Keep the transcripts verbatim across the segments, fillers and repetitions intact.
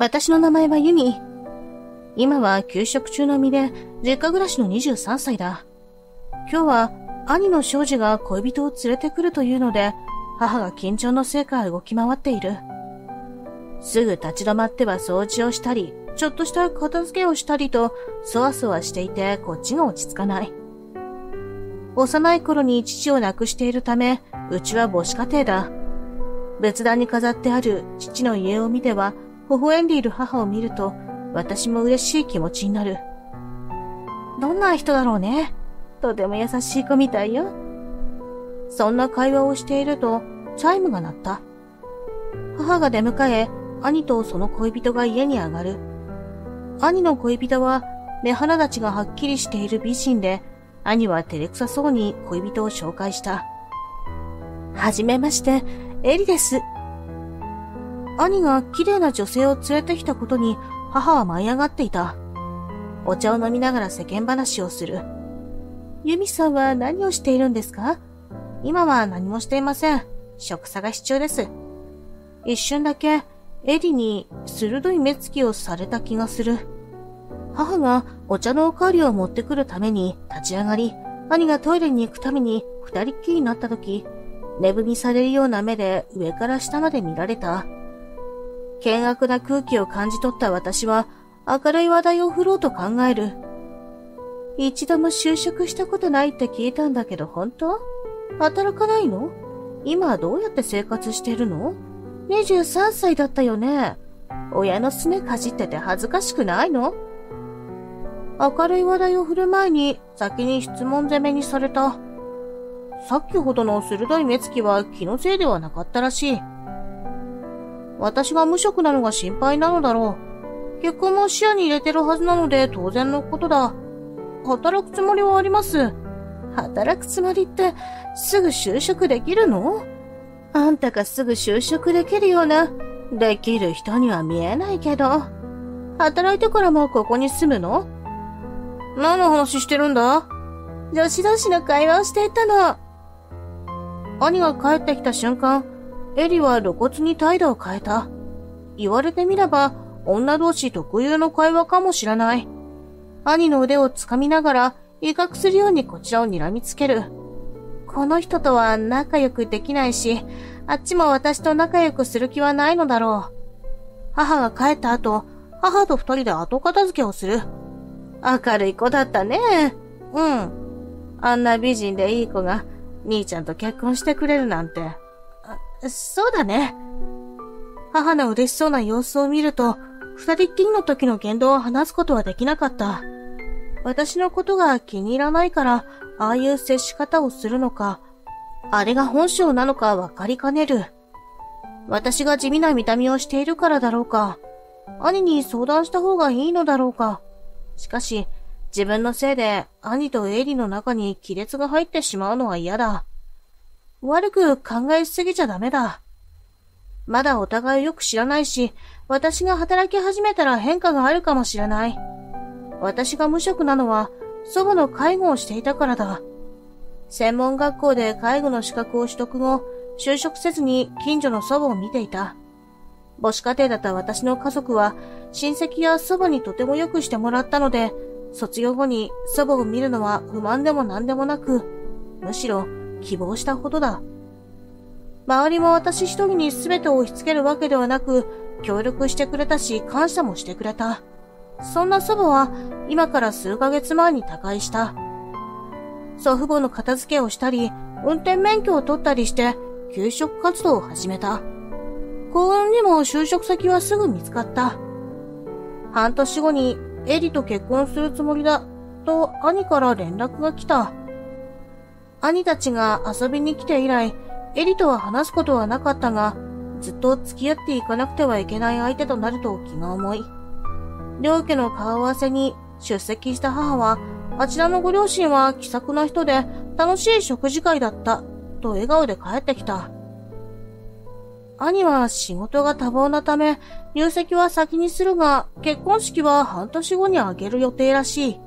私の名前はユミ。今は休職中の身で、実家暮らしのにじゅうさんさいだ。今日は兄の庄司が恋人を連れてくるというので、母が緊張のせいか動き回っている。すぐ立ち止まっては掃除をしたり、ちょっとした片付けをしたりと、そわそわしていてこっちが落ち着かない。幼い頃に父を亡くしているため、うちは母子家庭だ。仏壇に飾ってある父の家を見ては、微笑んでいる母を見ると、私も嬉しい気持ちになる。どんな人だろうね。とても優しい子みたいよ。そんな会話をしていると、チャイムが鳴った。母が出迎え、兄とその恋人が家に上がる。兄の恋人は、目鼻立ちがはっきりしている美人で、兄は照れくさそうに恋人を紹介した。はじめまして、エリです。兄が綺麗な女性を連れてきたことに、母は舞い上がっていた。お茶を飲みながら世間話をする。ユミさんは何をしているんですか？今は何もしていません。職探し中です。一瞬だけ、エリに鋭い目つきをされた気がする。母がお茶のおかわりを持ってくるために立ち上がり、兄がトイレに行くために二人っきりになったとき、寝踏みされるような目で上から下まで見られた。険悪な空気を感じ取った私は、明るい話題を振ろうと考える。一度も就職したことないって聞いたんだけど本当？働かないの？今はどうやって生活してるの？にじゅうさんさいだったよね。親のすねかじってて恥ずかしくないの？明るい話題を振る前に先に質問攻めにされた。さっきほどの鋭い目つきは気のせいではなかったらしい。私が無職なのが心配なのだろう。結婚も視野に入れてるはずなので当然のことだ。働くつもりはあります。働くつもりってすぐ就職できるの？あんたがすぐ就職できるような、できる人には見えないけど。働いてからもここに住むの？何の話してるんだ？女子同士の会話をしていたの。兄が帰ってきた瞬間、エリは露骨に態度を変えた。言われてみれば、女同士特有の会話かもしれない。兄の腕を掴みながら、威嚇するようにこちらを睨みつける。この人とは仲良くできないし、あっちも私と仲良くする気はないのだろう。母が帰った後、母と二人で後片付けをする。明るい子だったね。うん。あんな美人でいい子が、兄ちゃんと結婚してくれるなんて。そうだね。母の嬉しそうな様子を見ると、二人っきりの時の言動を話すことはできなかった。私のことが気に入らないから、ああいう接し方をするのか、あれが本性なのかわかりかねる。私が地味な見た目をしているからだろうか、兄に相談した方がいいのだろうか。しかし、自分のせいで兄とエリの中に亀裂が入ってしまうのは嫌だ。悪く考えすぎちゃダメだ。まだお互いよく知らないし、私が働き始めたら変化があるかもしれない。私が無職なのは、祖母の介護をしていたからだ。専門学校で介護の資格を取得後、就職せずに近所の祖母を見ていた。母子家庭だった私の家族は、親戚や祖母にとてもよくしてもらったので、卒業後に祖母を見るのは不満でも何でもなく、むしろ希望したほどだ。周りも私一人に全てを押し付けるわけではなく、協力してくれたし感謝もしてくれた。そんな祖母は今から数ヶ月前に他界した。祖父母の片付けをしたり、運転免許を取ったりして、求職活動を始めた。幸運にも就職先はすぐ見つかった。半年後にエリと結婚するつもりだ、と兄から連絡が来た。兄たちが遊びに来て以来、エリとは話すことはなかったが、ずっと付き合っていかなくてはいけない相手となると気が重い。両家の顔合わせに出席した母は、あちらのご両親は気さくな人で楽しい食事会だった、と笑顔で帰ってきた。兄は仕事が多忙なため、入籍は先にするが、結婚式は半年後に挙げる予定らしい。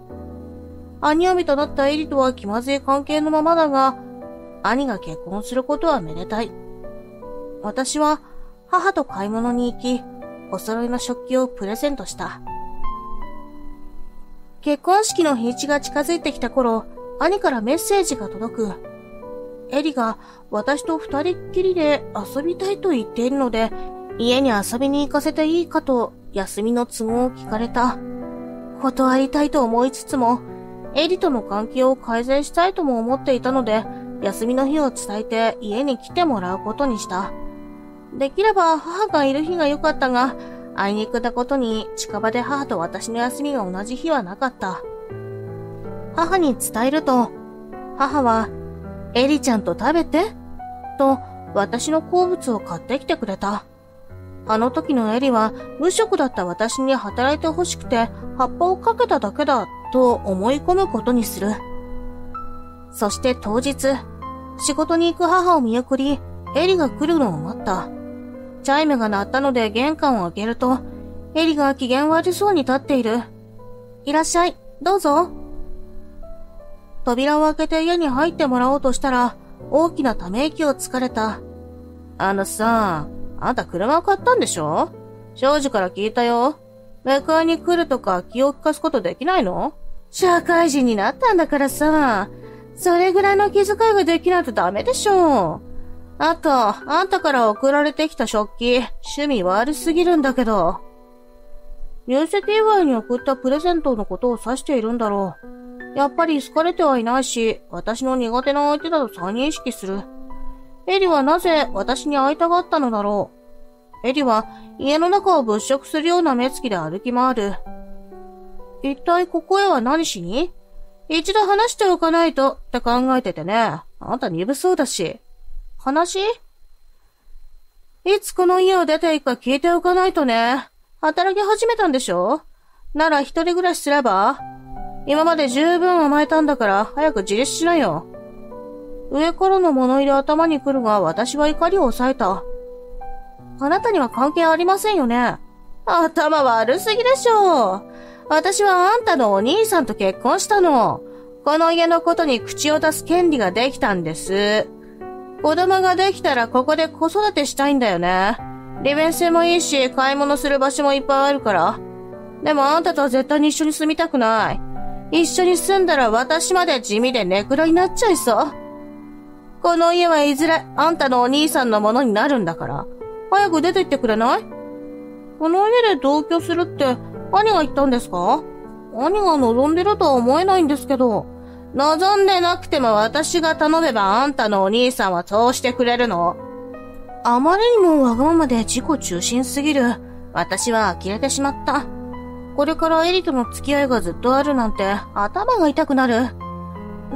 兄嫁となったエリとは気まずい関係のままだが、兄が結婚することはめでたい。私は母と買い物に行き、お揃いの食器をプレゼントした。結婚式の日にちが近づいてきた頃、兄からメッセージが届く。エリが私と二人っきりで遊びたいと言っているので、家に遊びに行かせていいかと休みの都合を聞かれた。断りたいと思いつつも、エリとの関係を改善したいとも思っていたので、休みの日を伝えて家に来てもらうことにした。できれば母がいる日が良かったが、あいにくなことに近場で母と私の休みが同じ日はなかった。母に伝えると、母は、エリちゃんと食べて、と私の好物を買ってきてくれた。あの時のエリは無職だった私に働いてほしくて葉っぱをかけただけだと思い込むことにする。そして当日、仕事に行く母を見送り、エリが来るのを待った。チャイムが鳴ったので玄関を開けると、エリが機嫌悪そうに立っている。いらっしゃい、どうぞ。扉を開けて家に入ってもらおうとしたら、大きなため息をつかれた。あのさ、あんた車を買ったんでしょ？少女から聞いたよ。迎えに来るとか気を利かすことできないの？社会人になったんだからさ、それぐらいの気遣いができないとダメでしょ。あと、あんたから送られてきた食器、趣味悪すぎるんだけど。入籍祝いに送ったプレゼントのことを指しているんだろう。やっぱり好かれてはいないし、私の苦手な相手だと再認識する。エリはなぜ私に会いたがったのだろう。エリは家の中を物色するような目つきで歩き回る。一体ここへは何しに？一度話しておかないとって考えててね。あんた鈍そうだし。話？いつこの家を出ていくか聞いておかないとね。働き始めたんでしょ？なら一人暮らしすれば？今まで十分甘えたんだから早く自立しなよ。上からの物入れ頭に来るが私は怒りを抑えた。あなたには関係ありませんよね。頭悪すぎでしょ。私はあんたのお兄さんと結婚したの。この家のことに口を出す権利ができたんです。子供ができたらここで子育てしたいんだよね。利便性もいいし、買い物する場所もいっぱいあるから。でもあんたとは絶対に一緒に住みたくない。一緒に住んだら私まで地味で根暗になっちゃいそう。この家はいずれあんたのお兄さんのものになるんだから。早く出て行ってくれない？この家で同居するって兄が言ったんですか？兄が望んでるとは思えないんですけど。望んでなくても私が頼めばあんたのお兄さんはそうしてくれるの。あまりにもわがままで自己中心すぎる。私は呆れてしまった。これからエリとの付き合いがずっとあるなんて頭が痛くなる。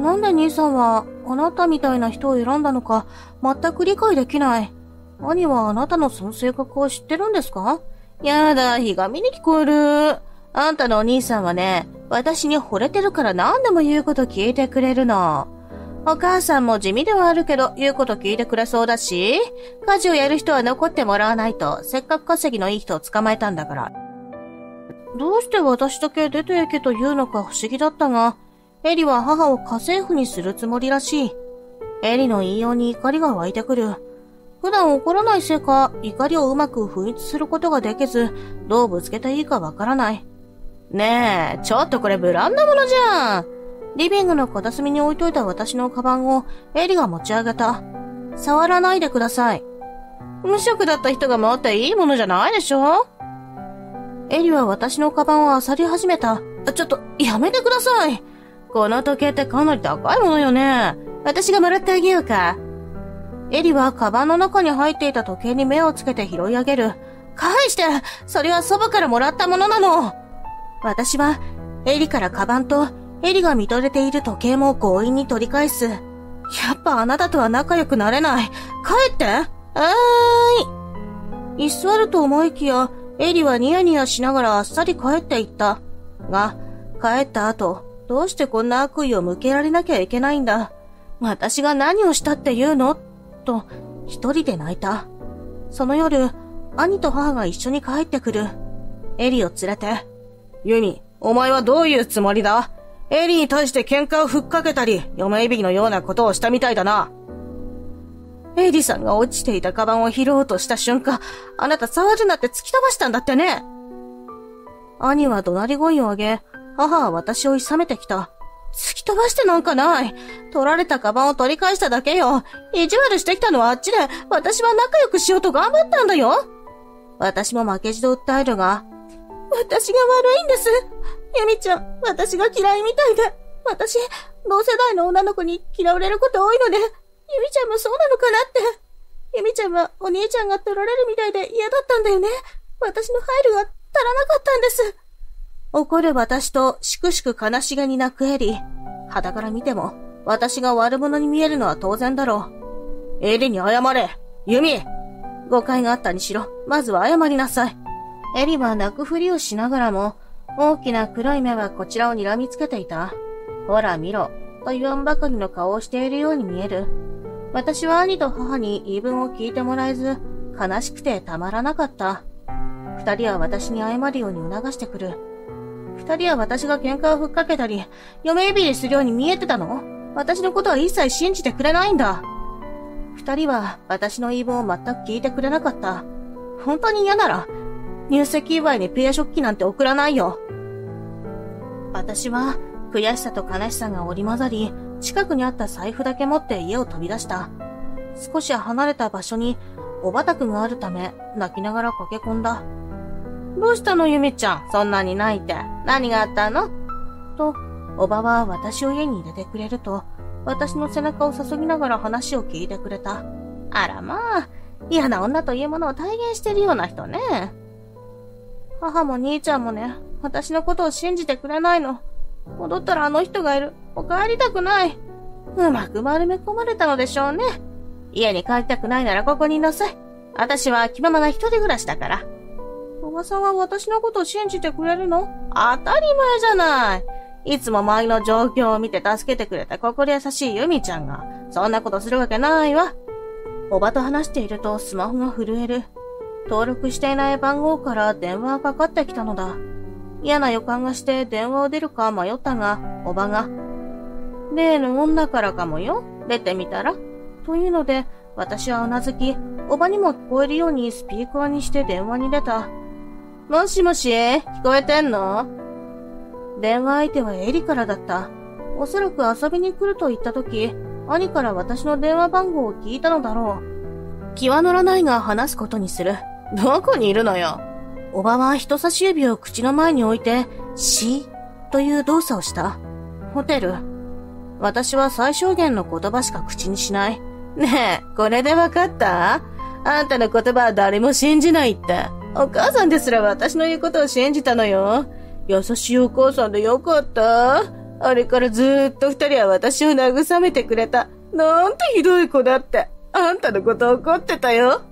なんで兄さんはあなたみたいな人を選んだのか全く理解できない。兄はあなたのその性格を知ってるんですか？やだ、ひがみに聞こえる。あんたのお兄さんはね、私に惚れてるから何でも言うこと聞いてくれるの。お母さんも地味ではあるけど言うこと聞いてくれそうだし、家事をやる人は残ってもらわないと、せっかく稼ぎのいい人を捕まえたんだから。どうして私だけ出て行けというのか不思議だったが、エリは母を家政婦にするつもりらしい。エリの言いように怒りが湧いてくる。普段怒らないせいか、怒りをうまく噴出することができず、どうぶつけていいかわからない。ねえ、ちょっとこれブランド物じゃん。リビングの片隅に置いといた私のカバンをエリが持ち上げた。触らないでください。無職だった人が持っていいものじゃないでしょ？エリは私のカバンを漁り始めた。ちょっと、やめてください。この時計ってかなり高いものよね。私がもらってあげようか。エリはカバンの中に入っていた時計に目をつけて拾い上げる。返して！それは祖母からもらったものなの。私は、エリからカバンと、エリが見とれている時計も強引に取り返す。やっぱあなたとは仲良くなれない。帰って！あーい。居座ると思いきや、エリはニヤニヤしながらあっさり帰っていった。が、帰った後、どうしてこんな悪意を向けられなきゃいけないんだ。私が何をしたって言うの？と、一人で泣いた。その夜、兄と母が一緒に帰ってくる。エリを連れて。ユニ、お前はどういうつもりだ？エリに対して喧嘩をふっかけたり、嫁いびきのようなことをしたみたいだな。エイディさんが落ちていたカバンを拾おうとした瞬間、あなた触るなって突き飛ばしたんだってね。兄は怒鳴り声を上げ、母は私をいさめてきた。突き飛ばしてなんかない。取られたカバンを取り返しただけよ。意地悪してきたのはあっちで、私は仲良くしようと頑張ったんだよ。私も負けじと訴えるが、私が悪いんです。ユミちゃん、私が嫌いみたいで。私、同世代の女の子に嫌われること多いので、ユミちゃんもそうなのかなって。ユミちゃんはお兄ちゃんが取られるみたいで嫌だったんだよね。私の配慮が足らなかったんです。怒る私としくしく悲しげに泣くエリ。傍から見ても、私が悪者に見えるのは当然だろう。エリに謝れ、ユミ。誤解があったにしろ、まずは謝りなさい。エリは泣くふりをしながらも、大きな黒い目はこちらを睨みつけていた。ほら見ろ、と言わんばかりの顔をしているように見える。私は兄と母に言い分を聞いてもらえず、悲しくてたまらなかった。二人は私に謝るように促してくる。二人は私が喧嘩をふっかけたり、嫁いびりするように見えてたの？私のことは一切信じてくれないんだ。二人は私の言い分を全く聞いてくれなかった。本当に嫌なら、入籍祝いにペア食器なんて送らないよ。私は、悔しさと悲しさが織り混ざり、近くにあった財布だけ持って家を飛び出した。少し離れた場所に、おばたくがあるため、泣きながら駆け込んだ。どうしたの、ゆみちゃん。そんなに泣いて。何があったの？と、おばは私を家に入れてくれると、私の背中を注ぎながら話を聞いてくれた。あらまあ、嫌な女というものを体現してるような人ね。母も兄ちゃんもね、私のことを信じてくれないの。戻ったらあの人がいる。もう帰りたくない。うまく丸め込まれたのでしょうね。家に帰りたくないならここにいなさい。私は気ままな一人暮らしだから。おばさんは私のことを信じてくれるの？当たり前じゃない。いつも周りの状況を見て助けてくれた心優しいユミちゃんが、そんなことするわけないわ。おばと話しているとスマホが震える。登録していない番号から電話がかかってきたのだ。嫌な予感がして電話を出るか迷ったが、おばが、例の女からかもよ。出てみたら。というので、私はうなずき、おばにも聞こえるようにスピーカーにして電話に出た。もしもし、聞こえてんの？電話相手はエリからだった。おそらく遊びに来ると言った時、兄から私の電話番号を聞いたのだろう。気は乗らないが話すことにする。どこにいるのよ。おばは人差し指を口の前に置いて、し、という動作をした。ホテル。私は最小限の言葉しか口にしない。ねえ、これでわかった？あんたの言葉は誰も信じないって。お母さんですら私の言うことを信じたのよ。優しいお母さんでよかった。あれからずーっと二人は私を慰めてくれた。なんてひどい子だって。あんたのこと怒ってたよ。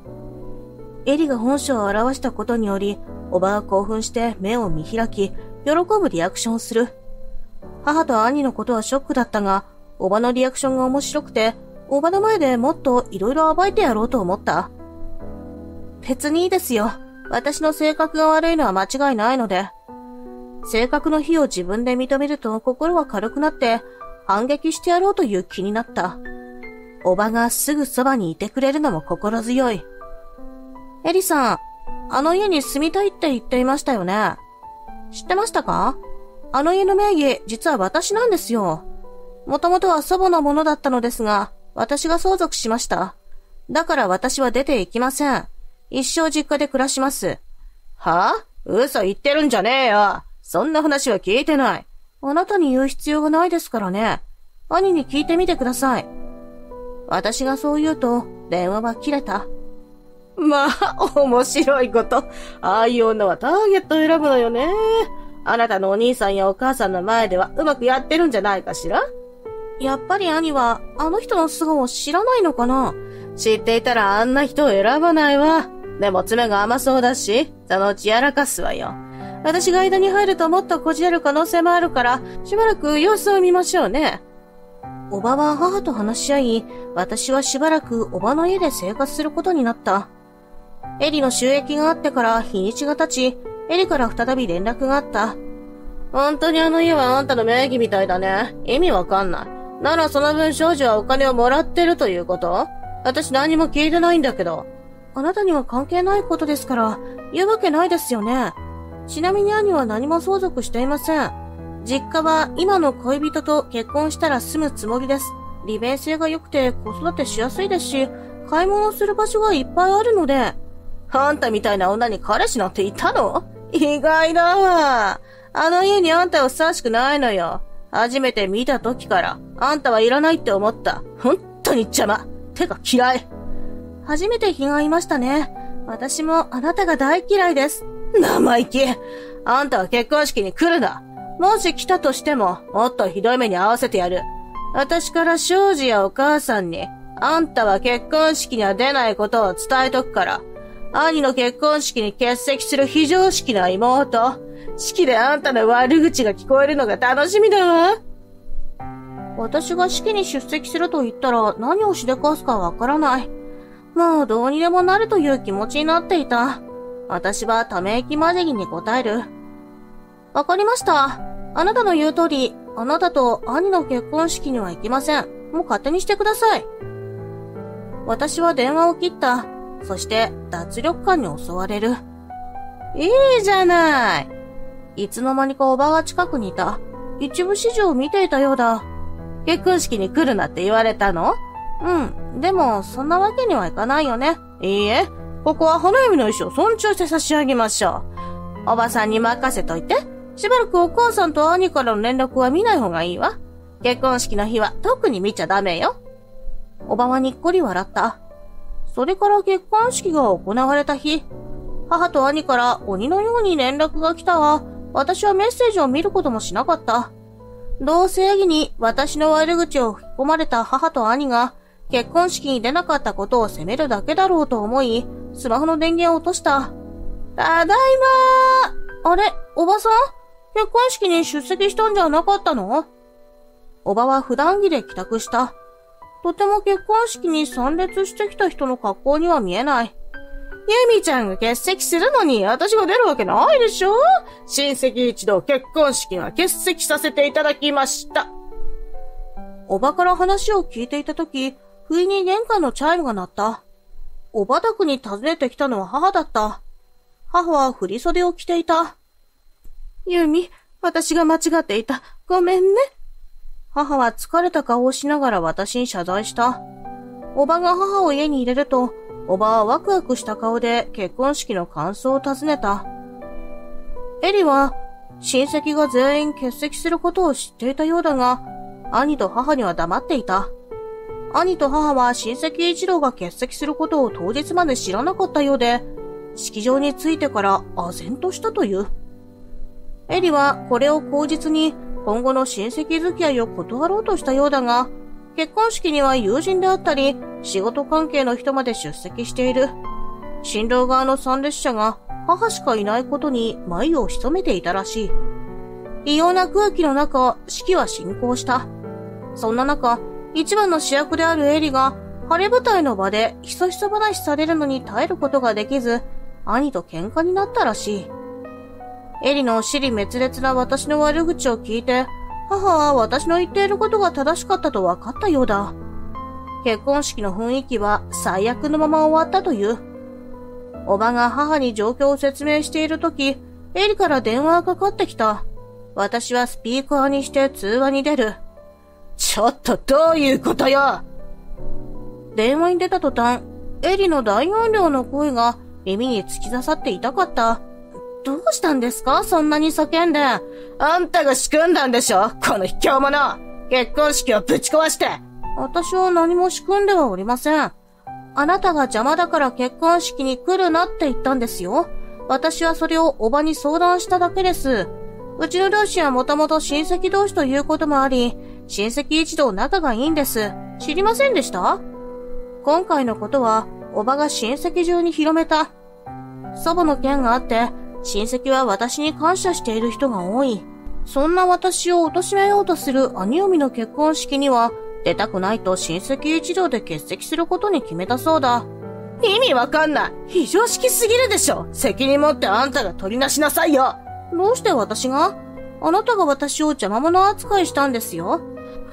エリが本性を表したことにより、おばは興奮して目を見開き、喜ぶリアクションをする。母と兄のことはショックだったが、おばのリアクションが面白くて、おばの前でもっといろいろ暴いてやろうと思った。別にいいですよ。私の性格が悪いのは間違いないので。性格の非を自分で認めると心は軽くなって反撃してやろうという気になった。おばがすぐそばにいてくれるのも心強い。エリさん、あの家に住みたいって言っていましたよね。知ってましたか？あの家の名義、実は私なんですよ。もともとは祖母のものだったのですが、私が相続しました。だから私は出て行きません。一生実家で暮らします。はぁ？嘘言ってるんじゃねえよ。そんな話は聞いてない。あなたに言う必要がないですからね。兄に聞いてみてください。私がそう言うと、電話は切れた。まあ、面白いこと。ああいう女はターゲットを選ぶのよね。あなたのお兄さんやお母さんの前ではうまくやってるんじゃないかしら？やっぱり兄は、あの人の素顔を知らないのかな？知っていたらあんな人を選ばないわ。でも爪が甘そうだし、そのうちやらかすわよ。私が間に入るともっとこじれる可能性もあるから、しばらく様子を見ましょうね。おばは母と話し合い、私はしばらくおばの家で生活することになった。エリの収益があってから日にちが経ち、エリから再び連絡があった。本当にあの家はあんたの名義みたいだね。意味わかんない。ならその分少女はお金をもらってるということ？私何も聞いてないんだけど。あなたには関係ないことですから、言うわけないですよね。ちなみに兄は何も相続していません。実家は今の恋人と結婚したら住むつもりです。利便性が良くて子育てしやすいですし、買い物する場所がいっぱいあるので。あんたみたいな女に彼氏なんていたの？意外だわ。あの家にあんたはふさわしくないのよ。初めて見た時から、あんたはいらないって思った。本当に邪魔。てか嫌い。初めて気が合いましたね。私もあなたが大嫌いです。生意気。あんたは結婚式に来るな。もし来たとしても、もっとひどい目に遭わせてやる。私から庄司やお母さんに、あんたは結婚式には出ないことを伝えとくから。兄の結婚式に欠席する非常識な妹。式であんたの悪口が聞こえるのが楽しみだわ。私が式に出席すると言ったら何をしでかすかわからない。もうどうにでもなるという気持ちになっていた。私はため息まじりに答える。わかりました。あなたの言う通り、あなたと兄の結婚式には行きません。もう勝手にしてください。私は電話を切った。そして脱力感に襲われる。いいじゃない。いつの間にかおばが近くにいた。一部始終を見ていたようだ。結婚式に来るなって言われたの？うん。でも、そんなわけにはいかないよね。いいえ。ここは花嫁の意思を尊重して差し上げましょう。おばさんに任せといて。しばらくお母さんと兄からの連絡は見ない方がいいわ。結婚式の日は特に見ちゃダメよ。おばはにっこり笑った。それから結婚式が行われた日、母と兄から鬼のように連絡が来たが、私はメッセージを見ることもしなかった。同性義に私の悪口を吹き込まれた母と兄が、結婚式に出なかったことを責めるだけだろうと思い、スマホの電源を落とした。ただいまー。あれ、おばさん？結婚式に出席したんじゃなかったの？おばは普段着で帰宅した。とても結婚式に参列してきた人の格好には見えない。ユミちゃんが欠席するのに私が出るわけないでしょ？親戚一同結婚式は欠席させていただきました。おばから話を聞いていたとき、不意に玄関のチャイムが鳴った。おば宅に訪ねてきたのは母だった。母は振り袖を着ていた。ユミ、私が間違っていた。ごめんね。母は疲れた顔をしながら私に謝罪した。おばが母を家に入れると、おばはワクワクした顔で結婚式の感想を尋ねた。エリは親戚が全員欠席することを知っていたようだが、兄と母には黙っていた。兄と母は親戚一同が欠席することを当日まで知らなかったようで、式場に着いてから唖然としたという。エリはこれを口実に、今後の親戚付き合いを断ろうとしたようだが、結婚式には友人であったり、仕事関係の人まで出席している。新郎側の参列者が母しかいないことに眉を潜めていたらしい。異様な空気の中、式は進行した。そんな中、一番の主役であるエリが、晴れ舞台の場でひそひそ話されるのに耐えることができず、兄と喧嘩になったらしい。エリの尻滅裂な私の悪口を聞いて、母は私の言っていることが正しかったと分かったようだ。結婚式の雰囲気は最悪のまま終わったという。おばが母に状況を説明しているとき、エリから電話がかかってきた。私はスピーカーにして通話に出る。ちょっとどういうことよ！電話に出た途端、エリの大音量の声が耳に突き刺さって痛かった。どうしたんですか？そんなに叫んで。あんたが仕組んだんでしょ？この卑怯者！結婚式をぶち壊して！私は何も仕組んではおりません。あなたが邪魔だから結婚式に来るなって言ったんですよ。私はそれをおばに相談しただけです。うちの両親はもともと親戚同士ということもあり、親戚一同仲がいいんです。知りませんでした？今回のことは、おばが親戚中に広めた。祖母の件があって、親戚は私に感謝している人が多い。そんな私を貶めようとする兄嫁の結婚式には出たくないと親戚一同で欠席することに決めたそうだ。意味わかんない。非常識すぎるでしょ。責任持ってあんたが取りなしなさいよ。どうして私が？あなたが私を邪魔者扱いしたんですよ。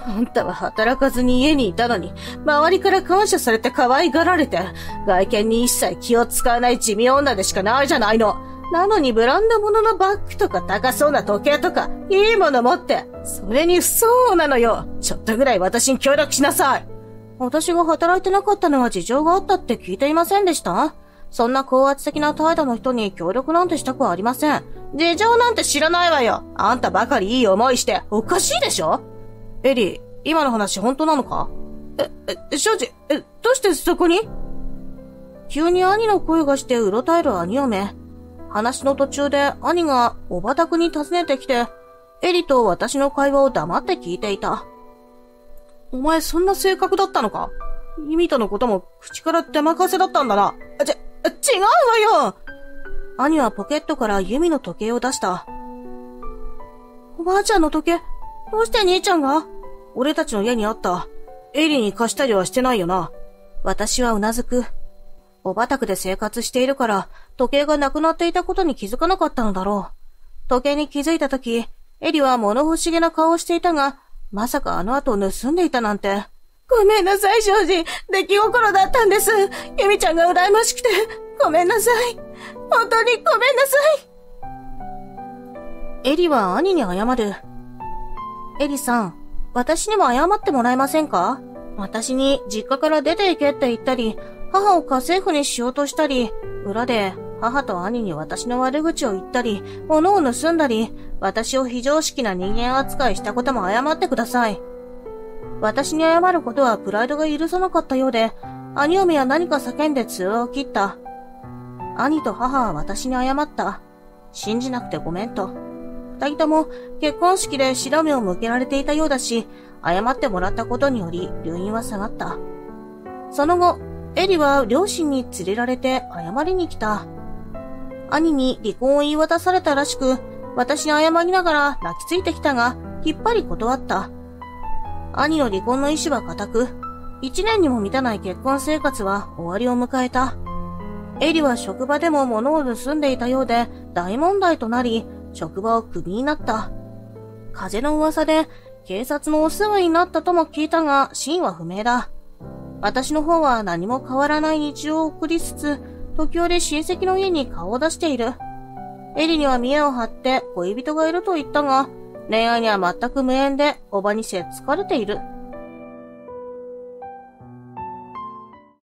あんたは働かずに家にいたのに、周りから感謝されて可愛がられて、外見に一切気を使わない地味女でしかないじゃないの。なのにブランド物のバッグとか高そうな時計とか、いいもの持って、それに不相応なのよ。ちょっとぐらい私に協力しなさい。私が働いてなかったのは事情があったって聞いていませんでした？そんな高圧的な態度の人に協力なんてしたくはありません。事情なんて知らないわよ。あんたばかりいい思いして、おかしいでしょ？エリー、今の話本当なのか？え、え、庄司、え、どうしてそこに？急に兄の声がしてうろたえる兄嫁。話の途中で兄がおばたくに訪ねてきて、エリと私の会話を黙って聞いていた。お前そんな性格だったのか？イミとのことも口から出まかせだったんだな。あ、ち、違うわよ！兄はポケットからユミの時計を出した。おばあちゃんの時計、どうして兄ちゃんが？俺たちの家にあった。エリに貸したりはしてないよな。私はうなずく。おばたくで生活しているから、時計がなくなっていたことに気づかなかったのだろう。時計に気づいたとき、エリは物欲しげな顔をしていたが、まさかあの後盗んでいたなんて。ごめんなさい、庄司。出来心だったんです。ユミちゃんが羨ましくて。ごめんなさい。本当にごめんなさい。エリは兄に謝る。エリさん、私にも謝ってもらえませんか？私に実家から出て行けって言ったり、母を家政婦にしようとしたり、裏で母と兄に私の悪口を言ったり、物を盗んだり、私を非常識な人間扱いしたことも謝ってください。私に謝ることはプライドが許さなかったようで、兄嫁は何か叫んで通話を切った。兄と母は私に謝った。信じなくてごめんと。二人とも結婚式で白目を向けられていたようだし、謝ってもらったことにより留飲は下がった。その後、エリは両親に連れられて謝りに来た。兄に離婚を言い渡されたらしく、私に謝りながら泣きついてきたが、きっぱり断った。兄の離婚の意思は固く、一年にも満たない結婚生活は終わりを迎えた。エリは職場でも物を盗んでいたようで大問題となり、職場をクビになった。風の噂で警察のお世話になったとも聞いたが、真は不明だ。私の方は何も変わらない日常を送りつつ、時折親戚の家に顔を出している。エリには見栄を張って恋人がいると言ったが、恋愛には全く無縁で、おばにせっつかれている。